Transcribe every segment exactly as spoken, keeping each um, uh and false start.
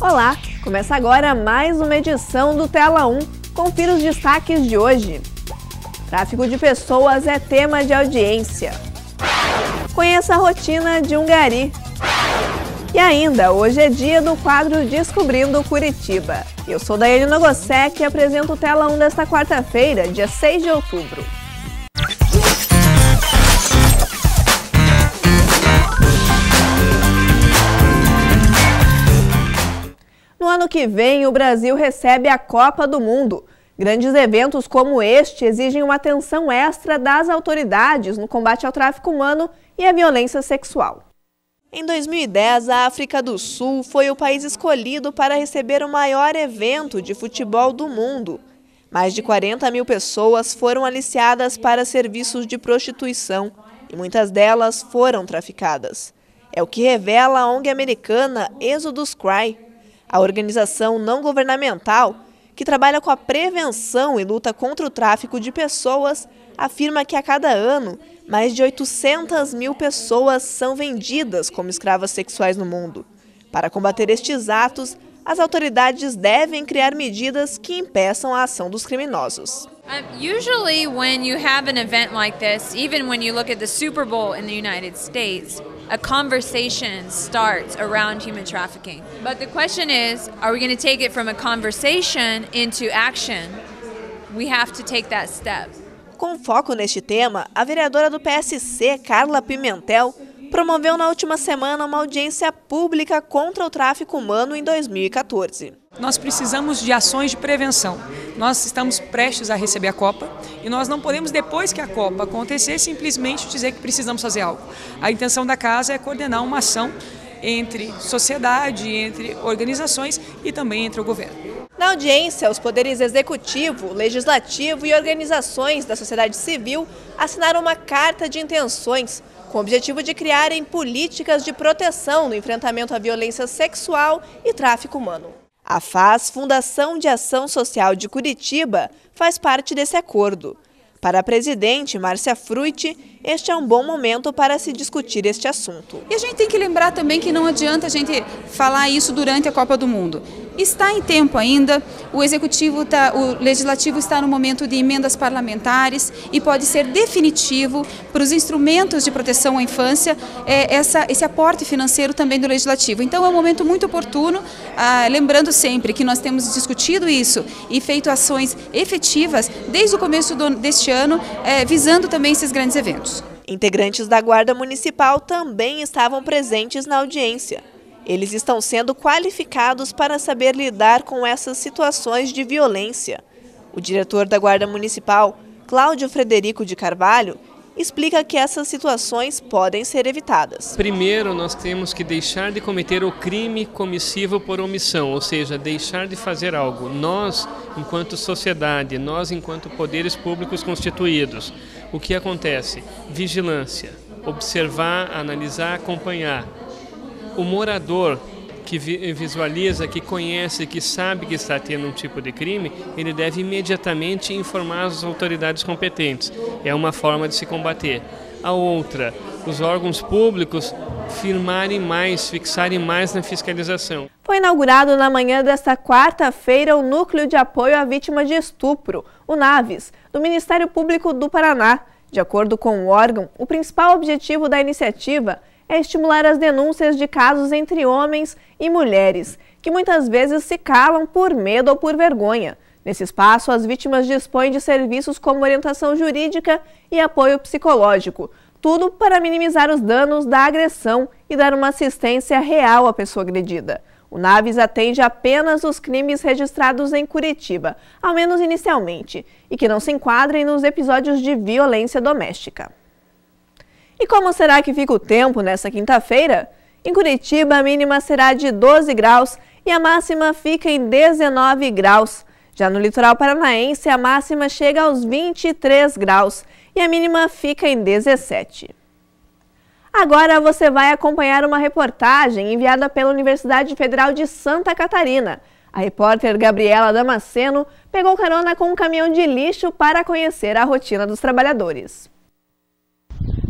Olá, começa agora mais uma edição do Tela um. Confira os destaques de hoje. Tráfico de pessoas é tema de audiência. Conheça a rotina de um gari. E ainda, hoje é dia do quadro Descobrindo Curitiba. Eu sou Daiane Nogoceke e apresento o Tela um desta quarta-feira, dia seis de outubro. No ano que vem, o Brasil recebe a Copa do Mundo. Grandes eventos como este exigem uma atenção extra das autoridades no combate ao tráfico humano e à violência sexual. Em dois mil e dez, a África do Sul foi o país escolhido para receber o maior evento de futebol do mundo. Mais de quarenta mil pessoas foram aliciadas para serviços de prostituição e muitas delas foram traficadas. É o que revela a O N G americana Exodus Cry, a organização não governamental que trabalha com a prevenção e luta contra o tráfico de pessoas, afirma que a cada ano, mais de oitocentas mil pessoas são vendidas como escravas sexuais no mundo. Para combater estes atos, as autoridades devem criar medidas que impeçam a ação dos criminosos. Usually when you have an event like this, even when you look at the Super Bowl in the United States, a conversation starts around human trafficking. But the question is, are we going to take it from a conversation into action? We have to take that step. Com foco neste tema, a vereadora do P S C, Carla Pimentel, promoveu na última semana uma audiência pública contra o tráfico humano em dois mil e quatorze. Nós precisamos de ações de prevenção. Nós estamos prestes a receber a Copa e nós não podemos, depois que a Copa acontecer, simplesmente dizer que precisamos fazer algo. A intenção da casa é coordenar uma ação entre sociedade, entre organizações e também entre o governo. Na audiência, os poderes executivo, legislativo e organizações da sociedade civil assinaram uma carta de intenções com o objetivo de criarem políticas de proteção no enfrentamento à violência sexual e tráfico humano. A F A S, Fundação de Ação Social de Curitiba, faz parte desse acordo. Para a presidente, Márcia Fruite, este é um bom momento para se discutir este assunto. E a gente tem que lembrar também que não adianta a gente falar isso durante a Copa do Mundo. Está em tempo ainda, o executivo tá, o legislativo está no momento de emendas parlamentares e pode ser definitivo para os instrumentos de proteção à infância é, essa, esse aporte financeiro também do legislativo. Então é um momento muito oportuno, ah, lembrando sempre que nós temos discutido isso e feito ações efetivas desde o começo do, deste ano, Ano, é, visando também esses grandes eventos. Integrantes da Guarda Municipal também estavam presentes na audiência. Eles estão sendo qualificados para saber lidar com essas situações de violência. O diretor da Guarda Municipal, Cláudio Frederico de Carvalho, explica que essas situações podem ser evitadas. Primeiro, nós temos que deixar de cometer o crime comissivo por omissão, ou seja, deixar de fazer algo. Nós, enquanto sociedade, nós, enquanto poderes públicos constituídos, o que acontece? Vigilância, observar, analisar, acompanhar. O morador que visualiza, que conhece, que sabe que está tendo um tipo de crime, ele deve imediatamente informar as autoridades competentes. É uma forma de se combater. A outra, os órgãos públicos firmarem mais, fixarem mais na fiscalização. Foi inaugurado na manhã desta quarta-feira o Núcleo de Apoio à Vítima de Estupro, o NAVES, do Ministério Público do Paraná. De acordo com o órgão, o principal objetivo da iniciativa é estimular as denúncias de casos entre homens e mulheres, que muitas vezes se calam por medo ou por vergonha. Nesse espaço, as vítimas dispõem de serviços como orientação jurídica e apoio psicológico, tudo para minimizar os danos da agressão e dar uma assistência real à pessoa agredida. O NAVES atende apenas os crimes registrados em Curitiba, ao menos inicialmente, e que não se enquadrem nos episódios de violência doméstica. E como será que fica o tempo nesta quinta-feira? Em Curitiba, a mínima será de doze graus e a máxima fica em dezenove graus. Já no litoral paranaense, a máxima chega aos vinte e três graus e a mínima fica em dezessete. Agora você vai acompanhar uma reportagem enviada pela Universidade Federal de Santa Catarina. A repórter Gabriela Damasceno pegou carona com um caminhão de lixo para conhecer a rotina dos trabalhadores.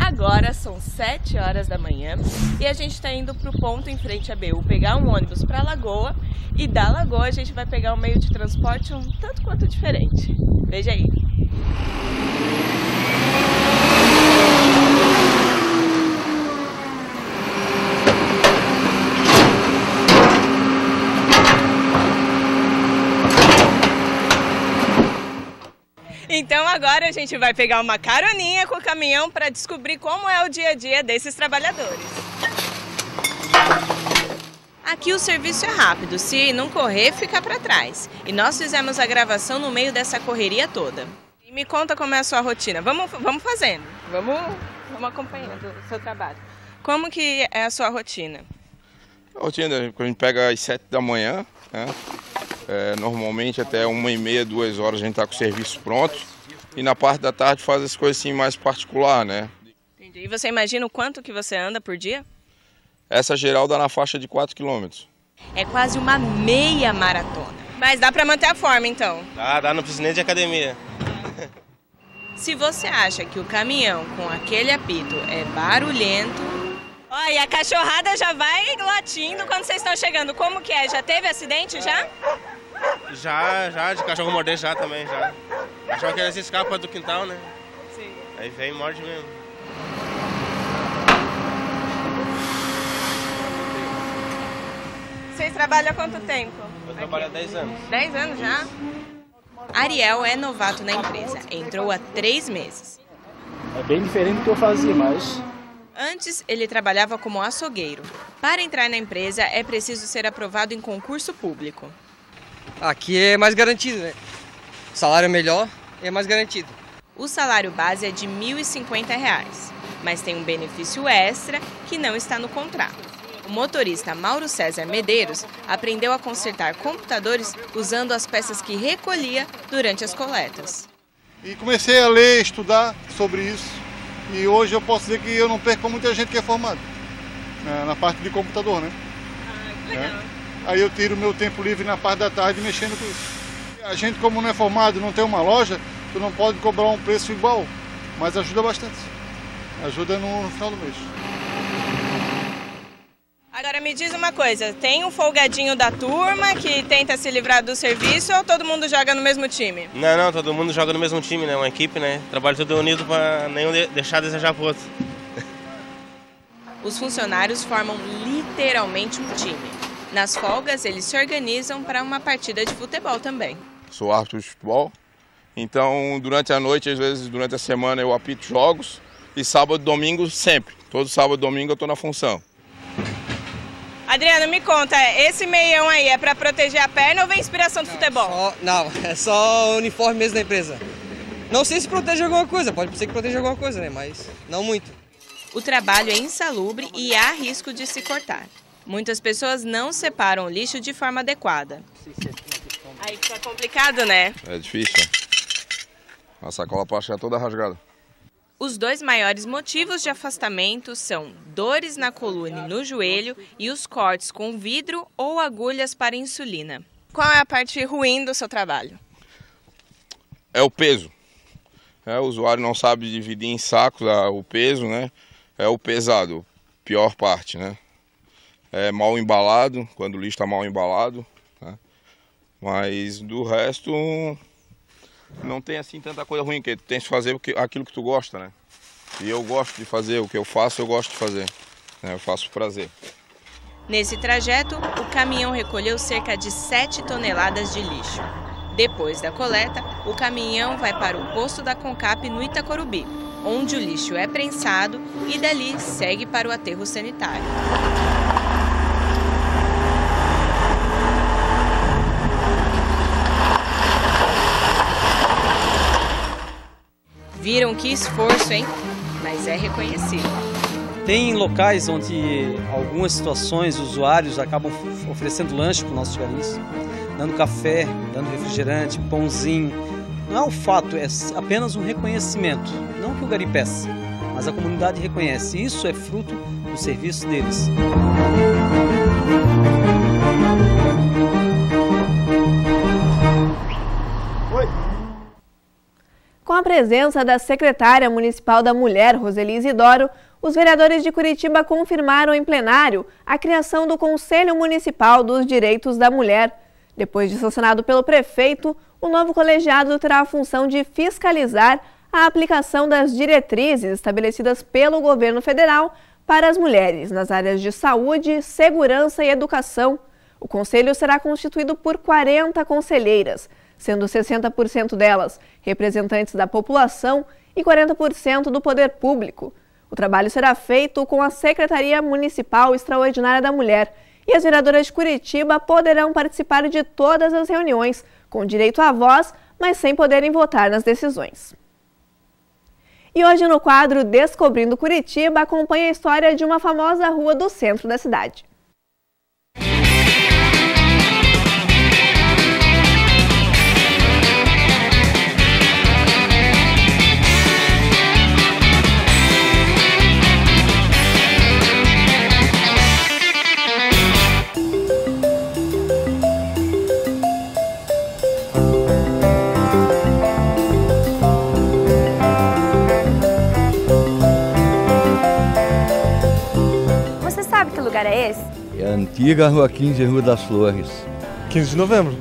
Agora são sete horas da manhã e a gente está indo para o ponto em frente à B U pegar um ônibus para a Lagoa, e da Lagoa a gente vai pegar um meio de transporte um tanto quanto diferente. Veja aí! Então agora a gente vai pegar uma caroninha com o caminhão para descobrir como é o dia a dia desses trabalhadores. Aqui o serviço é rápido, se não correr fica para trás. E nós fizemos a gravação no meio dessa correria toda. E me conta como é a sua rotina, vamos, vamos fazendo, vamos, vamos acompanhando o seu trabalho. Como que é a sua rotina? A rotina, a gente pega às sete da manhã, né? É, normalmente até uma e meia, duas horas a gente está com o serviço pronto, e na parte da tarde faz as coisas assim mais particular, né? Entendi. E você imagina o quanto que você anda por dia? Essa geral dá na faixa de quatro quilômetros. É quase uma meia maratona. Mas dá para manter a forma então? Dá, dá, não precisa nem de academia. Se você acha que o caminhão com aquele apito é barulhento... Olha, e a cachorrada já vai latindo quando vocês estão chegando. Como que é? Já teve acidente, já? Já, já, de cachorro morder já também, já. Cachorro que eles escapam do quintal, né? Sim. Aí vem e morde mesmo. Vocês trabalham há quanto tempo? Eu trabalho há dez anos. dez anos já? Isso. Ariel é novato na empresa, entrou há três meses. É bem diferente do que eu fazia, mas... Antes, ele trabalhava como açougueiro. Para entrar na empresa, é preciso ser aprovado em concurso público. Aqui é mais garantido, né? O salário é melhor e é mais garantido. O salário base é de mil e cinquenta reais, mas tem um benefício extra que não está no contrato. O motorista Mauro César Medeiros aprendeu a consertar computadores usando as peças que recolhia durante as coletas. E comecei a ler, estudar sobre isso. E hoje eu posso dizer que eu não perco muita gente que é formada, né, na parte de computador, né? Ah, que legal. É. Aí eu tiro o meu tempo livre na parte da tarde mexendo com isso. A gente, como não é formado, não tem uma loja, tu não pode cobrar um preço igual, mas ajuda bastante. Ajuda no, no final do mês. Agora me diz uma coisa, tem um folgadinho da turma que tenta se livrar do serviço ou todo mundo joga no mesmo time? Não, não, todo mundo joga no mesmo time, né? Uma equipe, né? Trabalho todo unido para nenhum deixar desejar pro outro. Os funcionários formam literalmente um time. Nas folgas eles se organizam para uma partida de futebol também. Sou árbitro de futebol, então durante a noite, às vezes durante a semana eu apito jogos, e sábado e domingo sempre. Todo sábado e domingo eu estou na função. Adriano, me conta, esse meião aí é para proteger a perna ou vem inspiração do não, futebol? Só, não, é só o uniforme mesmo da empresa. Não sei se protege alguma coisa, pode ser que proteja alguma coisa, né? Mas não muito. O trabalho é insalubre e há risco de se cortar. Muitas pessoas não separam o lixo de forma adequada. Aí que é complicado, né? É difícil. A sacola plástica é toda rasgada. Os dois maiores motivos de afastamento são dores na coluna e no joelho e os cortes com vidro ou agulhas para insulina. Qual é a parte ruim do seu trabalho? É o peso. É, o usuário não sabe dividir em sacos o peso, né? É o pesado, pior parte, né? É mal embalado, quando o lixo está mal embalado, né? Mas do resto... Não tem assim tanta coisa ruim, que tu tens que fazer aquilo que tu gosta, né? E eu gosto de fazer, o que eu faço eu gosto de fazer, né? Eu faço prazer. Nesse trajeto, o caminhão recolheu cerca de sete toneladas de lixo. Depois da coleta, o caminhão vai para o posto da Concape no Itacorubi, onde o lixo é prensado e dali segue para o aterro sanitário. Viram que esforço, hein? Mas é reconhecido. Tem locais onde algumas situações usuários acabam oferecendo lanche para os nossos garis, dando café, dando refrigerante, pãozinho. Não é um fato, é apenas um reconhecimento. Não que o gari peça, mas a comunidade reconhece. Isso é fruto do serviço deles. Com a presença da secretária municipal da Mulher, Roseli Isidoro, os vereadores de Curitiba confirmaram em plenário a criação do Conselho Municipal dos Direitos da Mulher. Depois de sancionado pelo prefeito, o novo colegiado terá a função de fiscalizar a aplicação das diretrizes estabelecidas pelo governo federal para as mulheres nas áreas de saúde, segurança e educação. O conselho será constituído por quarenta conselheiras, sendo sessenta por cento delas representantes da população e quarenta por cento do poder público. O trabalho será feito com a Secretaria Municipal Extraordinária da Mulher e as vereadoras de Curitiba poderão participar de todas as reuniões, com direito à voz, mas sem poderem votar nas decisões. E hoje no quadro Descobrindo Curitiba, acompanha a história de uma famosa rua do centro da cidade. É esse? É a antiga Rua quinze, Rua das Flores. quinze de novembro.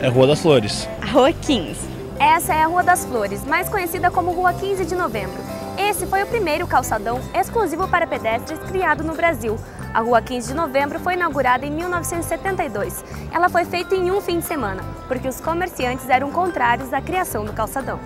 É a Rua das Flores. A Rua quinze. Essa é a Rua das Flores, mais conhecida como Rua quinze de novembro. Esse foi o primeiro calçadão exclusivo para pedestres criado no Brasil. A Rua quinze de novembro foi inaugurada em mil novecentos e setenta e dois. Ela foi feita em um fim de semana, porque os comerciantes eram contrários à criação do calçadão.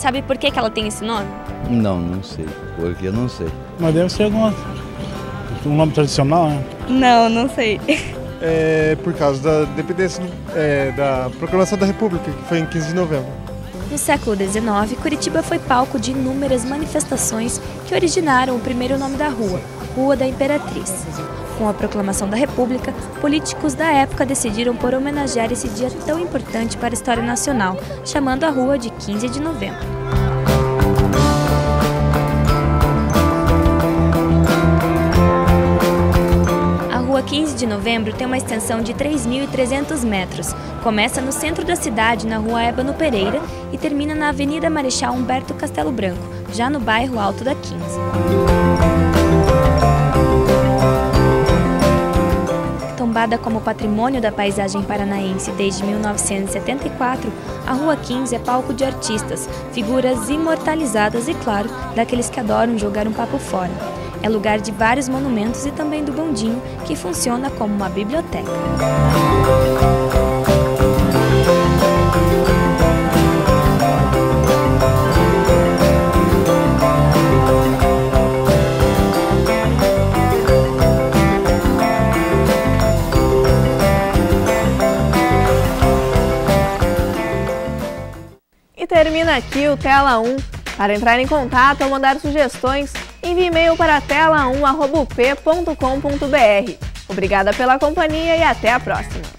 Sabe por que que ela tem esse nome? Não, não sei. Por que eu não sei. Mas deve ser alguma, um nome tradicional, né? Não, não sei. É por causa da dependência é, da Proclamação da República, que foi em quinze de novembro. No século dezenove, Curitiba foi palco de inúmeras manifestações que originaram o primeiro nome da rua, Rua da Imperatriz. Com a Proclamação da República, políticos da época decidiram por homenagear esse dia tão importante para a história nacional, chamando a rua de quinze de novembro. A Rua quinze de novembro tem uma extensão de três mil e trezentos metros. Começa no centro da cidade, na Rua Ebano Pereira, e termina na Avenida Marechal Humberto Castelo Branco, já no bairro Alto da quinze. Tombada como patrimônio da paisagem paranaense desde mil novecentos e setenta e quatro, a Rua quinze é palco de artistas, figuras imortalizadas e, claro, daqueles que adoram jogar um papo fora. É lugar de vários monumentos e também do bondinho, que funciona como uma biblioteca. Termina aqui o Tela um. Para entrar em contato ou mandar sugestões, envie e-mail para tela um arroba u p ponto com ponto br. Obrigada pela companhia e até a próxima!